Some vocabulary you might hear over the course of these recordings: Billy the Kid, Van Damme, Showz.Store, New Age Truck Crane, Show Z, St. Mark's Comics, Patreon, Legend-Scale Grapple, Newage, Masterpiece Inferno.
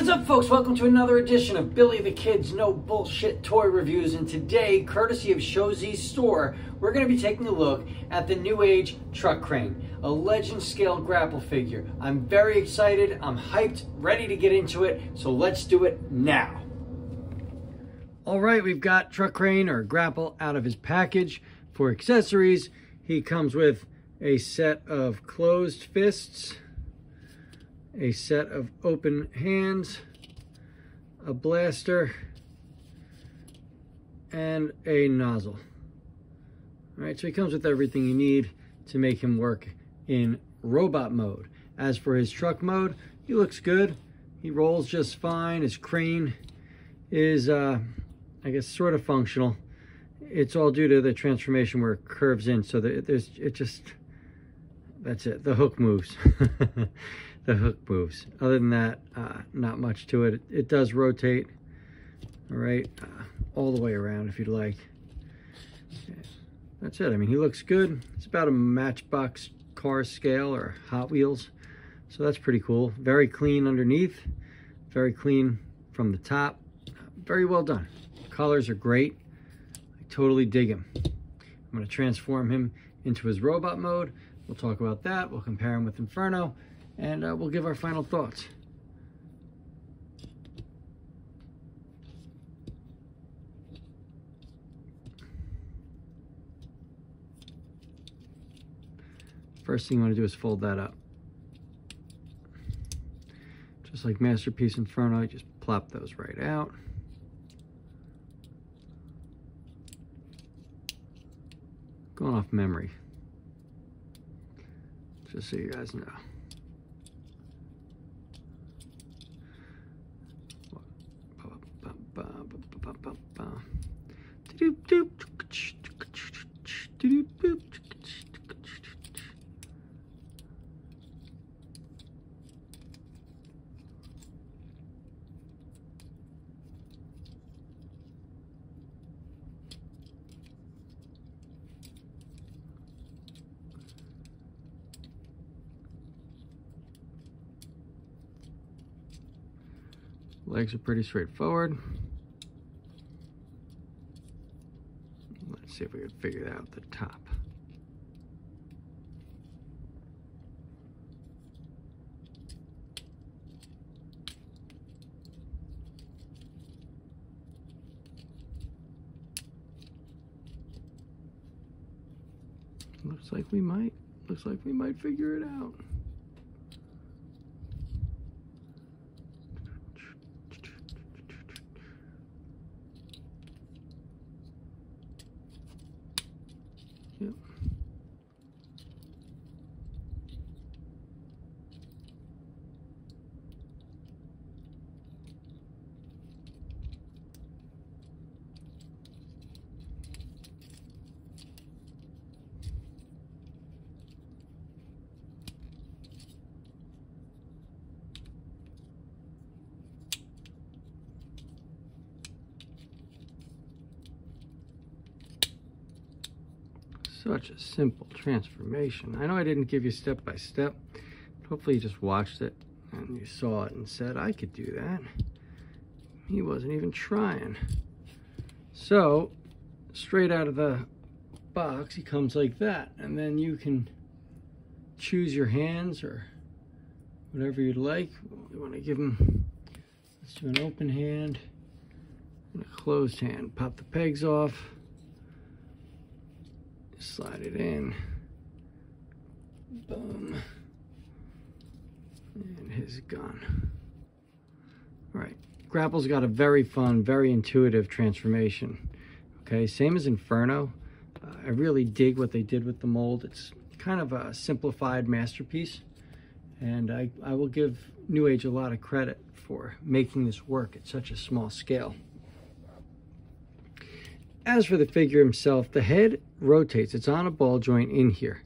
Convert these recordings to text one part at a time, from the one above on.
What is up, folks? Welcome to another edition of Billy the Kid's No Bullshit Toy Reviews, and today, courtesy of Show Z's store, we're going to be taking a look at the New Age Truck Crane, a Legend-Scale Grapple figure. I'm very excited, I'm hyped, ready to get into it, so let's do it now. Alright, we've got Truck Crane, or Grapple, out of his package. For accessories, he comes with a set of closed fists, a set of open hands, a blaster, and a nozzle. All right, so he comes with everything you need to make him work in robot mode. As for his truck mode, he looks good. He rolls just fine. His crane is, I guess, sort of functional. It's all due to the transformation where it curves in, so that that's it. The hook moves. The hook moves. Other than that, not much to it. It does rotate, all right, all the way around if you'd like. Okay. That's it. I mean, he looks good. It's about a Matchbox car scale or Hot Wheels, so that's pretty cool. Very clean underneath, very clean from the top. Very well done. Colors are great. I totally dig him. I'm going to transform him into his robot mode. We'll talk about that. We'll compare him with Inferno. And we'll give our final thoughts. First thing you want to do is fold that up. Just like Masterpiece Inferno, you just plop those right out. Going off memory, just so you guys know. Legs are pretty straightforward. Let's see if we can figure out the top. Looks like we might. Looks like we might figure it out. Yep. Such a simple transformation. I know I didn't give you step by step. Hopefully you just watched it and you saw it and said, I could do that. He wasn't even trying. So, straight out of the box, he comes like that. And then you can choose your hands or whatever you'd like. You want to give him, let's do an open hand and a closed hand. Pop the pegs off. Slide it in, boom, and his gun. All right, Grapple's got a very fun, very intuitive transformation. Okay, same as Inferno. I really dig what they did with the mold. It's kind of a simplified masterpiece, and I will give New Age a lot of credit for making this work at such a small scale. As for the figure himself, the head rotates. It's on a ball joint in here.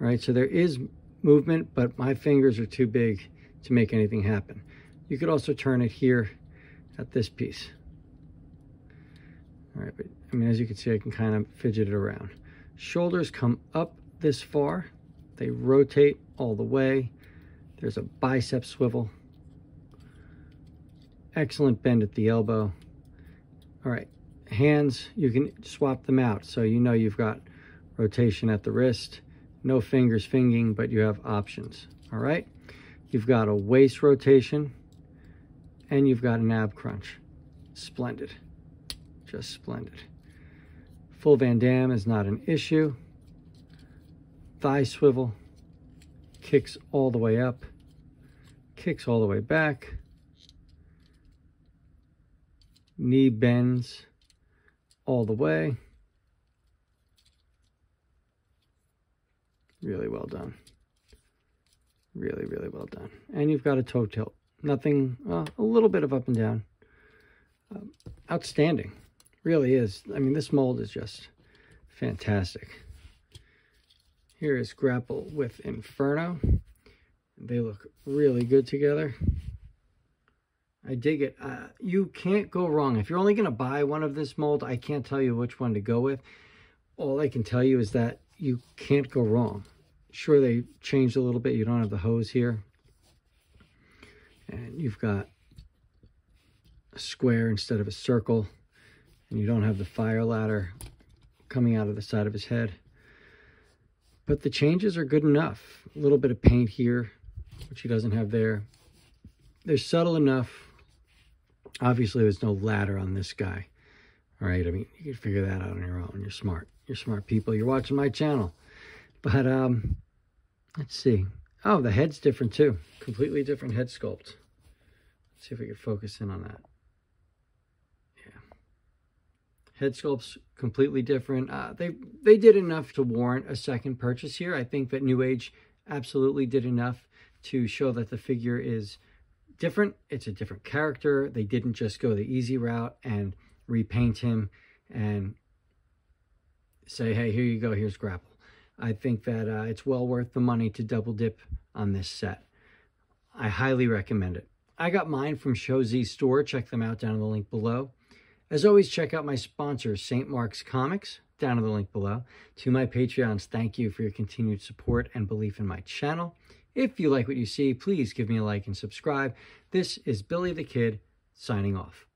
All right, so there is movement, but my fingers are too big to make anything happen. You could also turn it here at this piece. All right, but I mean, as you can see, I can kind of fidget it around. Shoulders come up this far. They rotate all the way. There's a bicep swivel. excellent bend at the elbow. All right, hands, you can swap them out. So you know you've got rotation at the wrist, no fingers finging, but you have options, all right? You've got a waist rotation and you've got an ab crunch. Splendid, just splendid. Full Van Damme is not an issue. Thigh swivel, kicks all the way up, kicks all the way back, knee bends all the way. Really well done. Really, really well done. And you've got a toe tilt. Nothing, a little bit of up and down. Outstanding. Really is. I mean, this mold is just fantastic. Here is Grapple with Inferno. They look really good together. I dig it. You can't go wrong. If you're only going to buy one of this mold, I can't tell you which one to go with. All I can tell you is that you can't go wrong. Sure, they changed a little bit. You don't have the hose here. And you've got a square instead of a circle. And you don't have the fire ladder coming out of the side of his head. But the changes are good enough. A little bit of paint here, which he doesn't have there. They're subtle enough. Obviously, there's no ladder on this guy. All right, I mean, you can figure that out on your own. You're smart. You're smart people. You're watching my channel. But let's see. Oh, the head's different too. Completely different head sculpt. Let's see if we can focus in on that. Yeah. Head sculpt's completely different. They did enough to warrant a second purchase here. I think that New Age absolutely did enough to show that the figure is different. It's a different character. They didn't just go the easy route and repaint him and say, hey, here you go, here's Grapple. I think that it's well worth the money to double dip on this set. I highly recommend it. I got mine from Show Z store. Check them out down in the link below. As always, check out my sponsor, St. Mark's Comics, down in the link below. To my Patreons, thank you for your continued support and belief in my channel. If you like what you see, please give me a like and subscribe. This is Billy the Kid signing off.